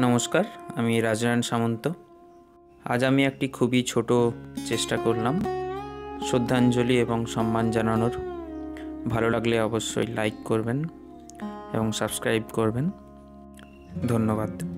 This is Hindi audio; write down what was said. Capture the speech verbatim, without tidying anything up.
नमस्कार आमी राजनारायण सामंत। आज आमी एक खूबी छोटो चेष्टा करलाम श्रद्धांजलि एवं सम्मान जानानोर। भालो लागले अवश्य लाइक करबेन एवं सबस्क्राइब करबेन। धन्यवाद।